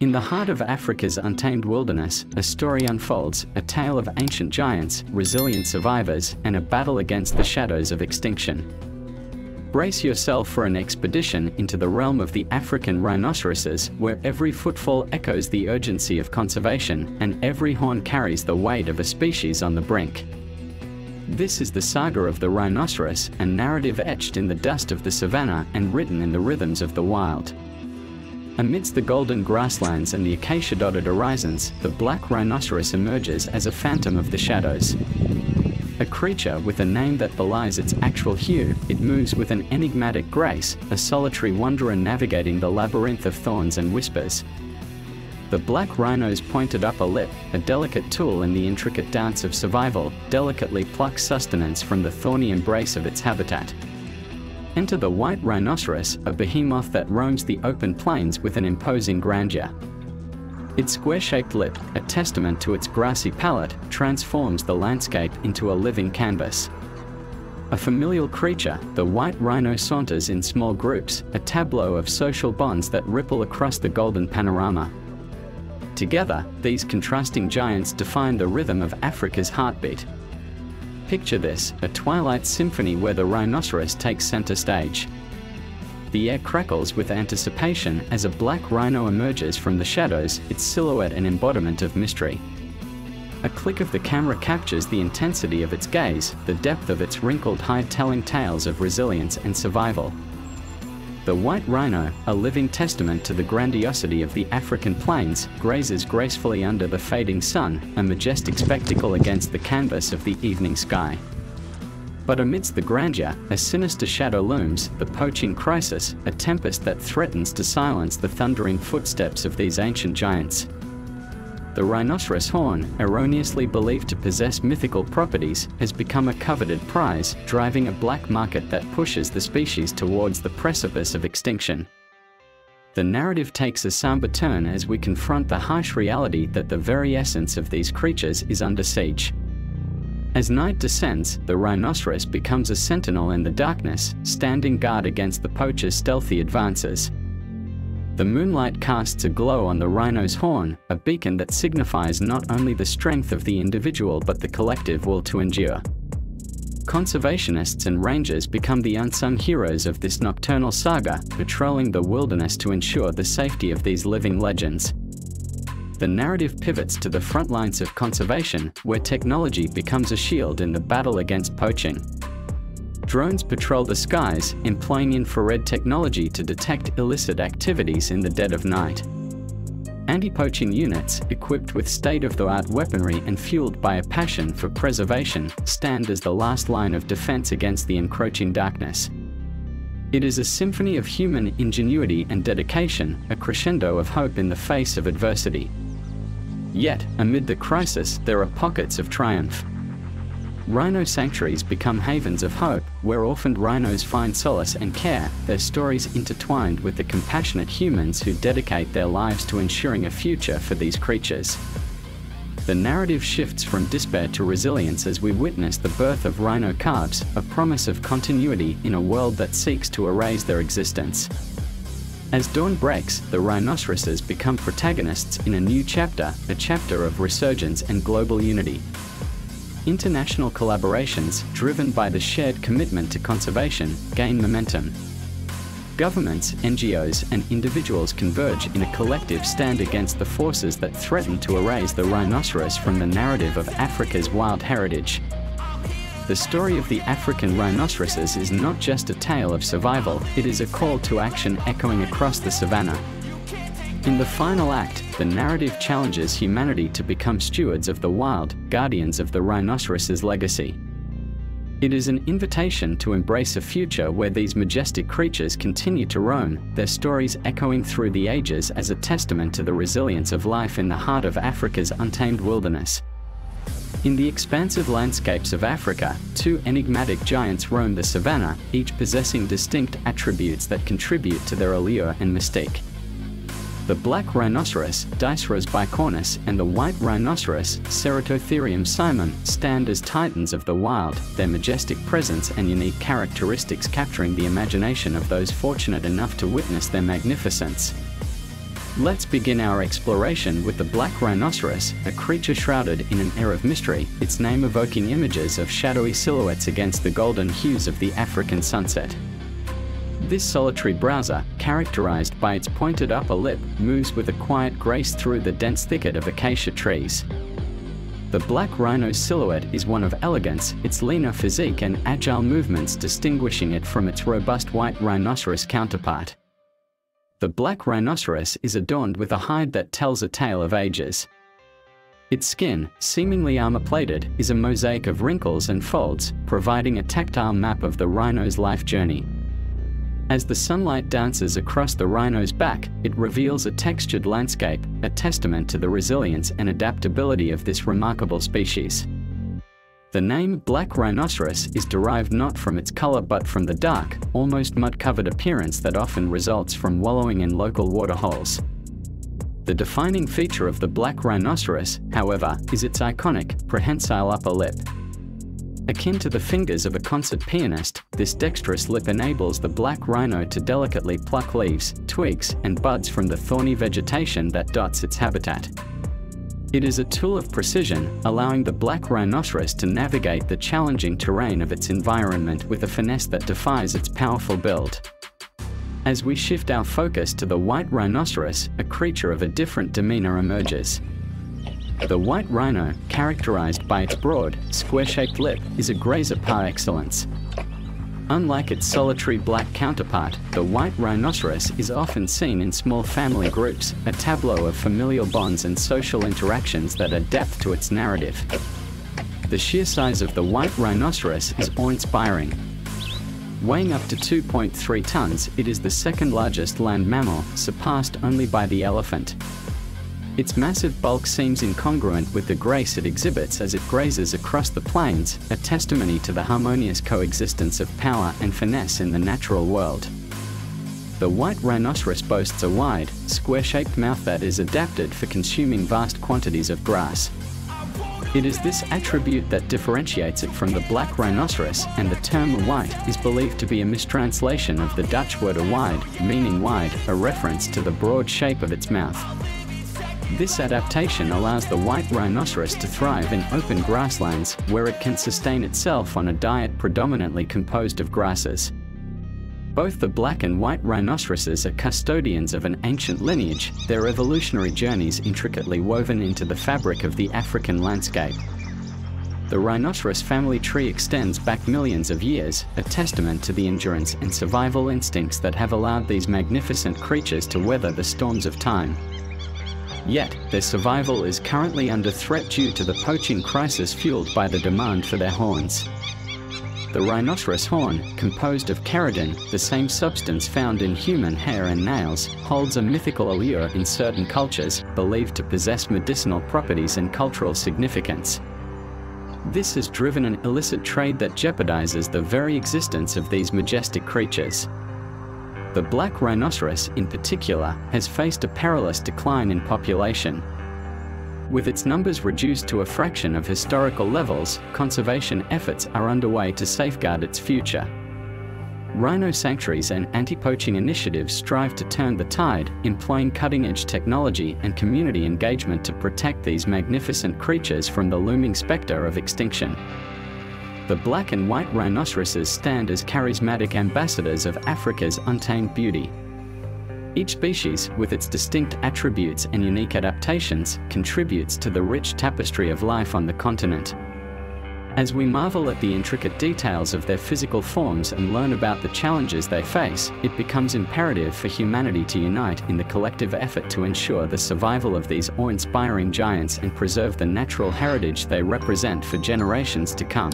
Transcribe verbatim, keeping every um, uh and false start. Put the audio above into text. In the heart of Africa's untamed wilderness, a story unfolds, a tale of ancient giants, resilient survivors, and a battle against the shadows of extinction. Brace yourself for an expedition into the realm of the African rhinoceroses, where every footfall echoes the urgency of conservation, and every horn carries the weight of a species on the brink. This is the saga of the rhinoceros, a narrative etched in the dust of the savannah and written in the rhythms of the wild. Amidst the golden grasslands and the acacia-dotted horizons, the black rhinoceros emerges as a phantom of the shadows. A creature with a name that belies its actual hue, it moves with an enigmatic grace, a solitary wanderer navigating the labyrinth of thorns and whispers. The black rhino's pointed upper lip, a delicate tool in the intricate dance of survival, delicately plucks sustenance from the thorny embrace of its habitat. Enter the white rhinoceros, a behemoth that roams the open plains with an imposing grandeur. Its square-shaped lip, a testament to its grassy palate, transforms the landscape into a living canvas. A familial creature, the white rhino saunters in small groups, a tableau of social bonds that ripple across the golden panorama. Together, these contrasting giants define the rhythm of Africa's heartbeat. Picture this, a twilight symphony where the rhinoceros takes center stage. The air crackles with anticipation as a black rhino emerges from the shadows, its silhouette an embodiment of mystery. A click of the camera captures the intensity of its gaze, the depth of its wrinkled hide telling tales of resilience and survival. The white rhino, a living testament to the grandiosity of the African plains, grazes gracefully under the fading sun, a majestic spectacle against the canvas of the evening sky. But amidst the grandeur, a sinister shadow looms, the poaching crisis, a tempest that threatens to silence the thundering footsteps of these ancient giants. The rhinoceros horn, erroneously believed to possess mythical properties, has become a coveted prize, driving a black market that pushes the species towards the precipice of extinction. The narrative takes a somber turn as we confront the harsh reality that the very essence of these creatures is under siege. As night descends, the rhinoceros becomes a sentinel in the darkness, standing guard against the poacher's stealthy advances. The moonlight casts a glow on the rhino's horn, a beacon that signifies not only the strength of the individual but the collective will to endure. Conservationists and rangers become the unsung heroes of this nocturnal saga, patrolling the wilderness to ensure the safety of these living legends. The narrative pivots to the front lines of conservation, where technology becomes a shield in the battle against poaching. Drones patrol the skies, employing infrared technology to detect illicit activities in the dead of night. Anti-poaching units, equipped with state-of-the-art weaponry and fueled by a passion for preservation, stand as the last line of defense against the encroaching darkness. It is a symphony of human ingenuity and dedication, a crescendo of hope in the face of adversity. Yet, amid the crisis, there are pockets of triumph. Rhino sanctuaries become havens of hope, where orphaned rhinos find solace and care, their stories intertwined with the compassionate humans who dedicate their lives to ensuring a future for these creatures. The narrative shifts from despair to resilience as we witness the birth of rhino calves, a promise of continuity in a world that seeks to erase their existence. As dawn breaks, the rhinoceroses become protagonists in a new chapter, a chapter of resurgence and global unity. International collaborations, driven by the shared commitment to conservation, gain momentum. Governments, N G Os, and individuals converge in a collective stand against the forces that threaten to erase the rhinoceros from the narrative of Africa's wild heritage. The story of the African rhinoceroses is not just a tale of survival, it is a call to action echoing across the savannah. In the final act, the narrative challenges humanity to become stewards of the wild, guardians of the rhinoceros's legacy. It is an invitation to embrace a future where these majestic creatures continue to roam, their stories echoing through the ages as a testament to the resilience of life in the heart of Africa's untamed wilderness. In the expansive landscapes of Africa, two enigmatic giants roam the savannah, each possessing distinct attributes that contribute to their allure and mystique. The black rhinoceros, Diceros bicornis, and the white rhinoceros, Ceratotherium simum, stand as titans of the wild, their majestic presence and unique characteristics capturing the imagination of those fortunate enough to witness their magnificence. Let's begin our exploration with the black rhinoceros, a creature shrouded in an air of mystery, its name evoking images of shadowy silhouettes against the golden hues of the African sunset. This solitary browser, characterized by its pointed upper lip, moves with a quiet grace through the dense thicket of acacia trees. The black rhino's silhouette is one of elegance, its leaner physique and agile movements distinguishing it from its robust white rhinoceros counterpart. The black rhinoceros is adorned with a hide that tells a tale of ages. Its skin, seemingly armor-plated, is a mosaic of wrinkles and folds, providing a tactile map of the rhino's life journey. As the sunlight dances across the rhino's back, it reveals a textured landscape, a testament to the resilience and adaptability of this remarkable species. The name black rhinoceros is derived not from its color but from the dark, almost mud-covered appearance that often results from wallowing in local waterholes. The defining feature of the black rhinoceros, however, is its iconic, prehensile upper lip. Akin to the fingers of a concert pianist, this dexterous lip enables the black rhino to delicately pluck leaves, twigs, and buds from the thorny vegetation that dots its habitat. It is a tool of precision, allowing the black rhinoceros to navigate the challenging terrain of its environment with a finesse that defies its powerful build. As we shift our focus to the white rhinoceros, a creature of a different demeanor emerges. The white rhino, characterized by its broad, square-shaped lip, is a grazer par excellence. Unlike its solitary black counterpart, the white rhinoceros is often seen in small family groups, a tableau of familial bonds and social interactions that add depth to its narrative. The sheer size of the white rhinoceros is awe-inspiring. Weighing up to two point three tons, it is the second-largest land mammal, surpassed only by the elephant. Its massive bulk seems incongruent with the grace it exhibits as it grazes across the plains, a testimony to the harmonious coexistence of power and finesse in the natural world. The white rhinoceros boasts a wide, square-shaped mouth that is adapted for consuming vast quantities of grass. It is this attribute that differentiates it from the black rhinoceros, and the term white is believed to be a mistranslation of the Dutch word "wide," meaning wide, a reference to the broad shape of its mouth. This adaptation allows the white rhinoceros to thrive in open grasslands, where it can sustain itself on a diet predominantly composed of grasses. Both the black and white rhinoceroses are custodians of an ancient lineage, their evolutionary journeys intricately woven into the fabric of the African landscape. The rhinoceros family tree extends back millions of years, a testament to the endurance and survival instincts that have allowed these magnificent creatures to weather the storms of time. Yet, their survival is currently under threat due to the poaching crisis fueled by the demand for their horns. The rhinoceros horn, composed of keratin, the same substance found in human hair and nails, holds a mythical allure in certain cultures, believed to possess medicinal properties and cultural significance. This has driven an illicit trade that jeopardizes the very existence of these majestic creatures. The black rhinoceros, in particular, has faced a perilous decline in population. With its numbers reduced to a fraction of historical levels, conservation efforts are underway to safeguard its future. Rhino sanctuaries and anti-poaching initiatives strive to turn the tide, employing cutting-edge technology and community engagement to protect these magnificent creatures from the looming specter of extinction. The black and white rhinoceroses stand as charismatic ambassadors of Africa's untamed beauty. Each species, with its distinct attributes and unique adaptations, contributes to the rich tapestry of life on the continent. As we marvel at the intricate details of their physical forms and learn about the challenges they face, it becomes imperative for humanity to unite in the collective effort to ensure the survival of these awe-inspiring giants and preserve the natural heritage they represent for generations to come.